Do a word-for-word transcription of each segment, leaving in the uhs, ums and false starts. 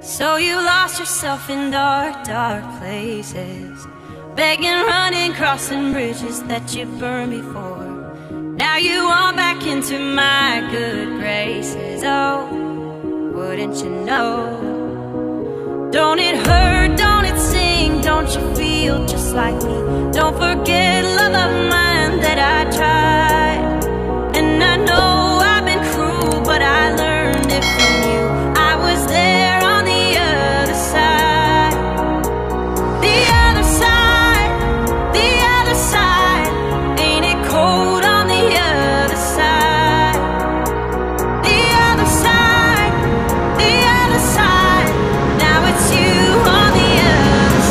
So you lost yourself in dark, dark places, begging, running, crossing bridges that you burned before. Now you are back into my good graces. Oh, wouldn't you know? Don't it hurt, don't it sting, don't you feel just like me? Don't forget, love of mine, that I tried. And I know I've been cruel, but I learned it from you. I was there on the other side, the other side, the other side. Ain't it cold on the other side, the other side, the other side? Now it's you on the other side.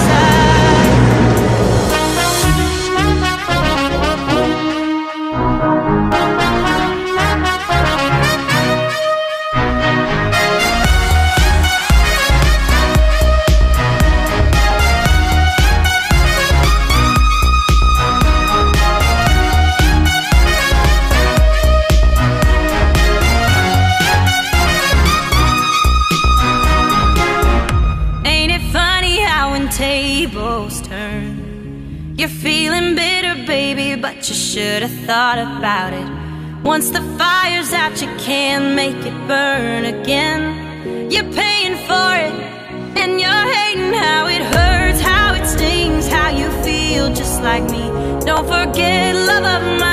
You should have thought about it. Once the fire's out, you can't make it burn again. You're paying for it, and you're hating how it hurts, how it stings, how you feel just like me. Don't forget, love of mine.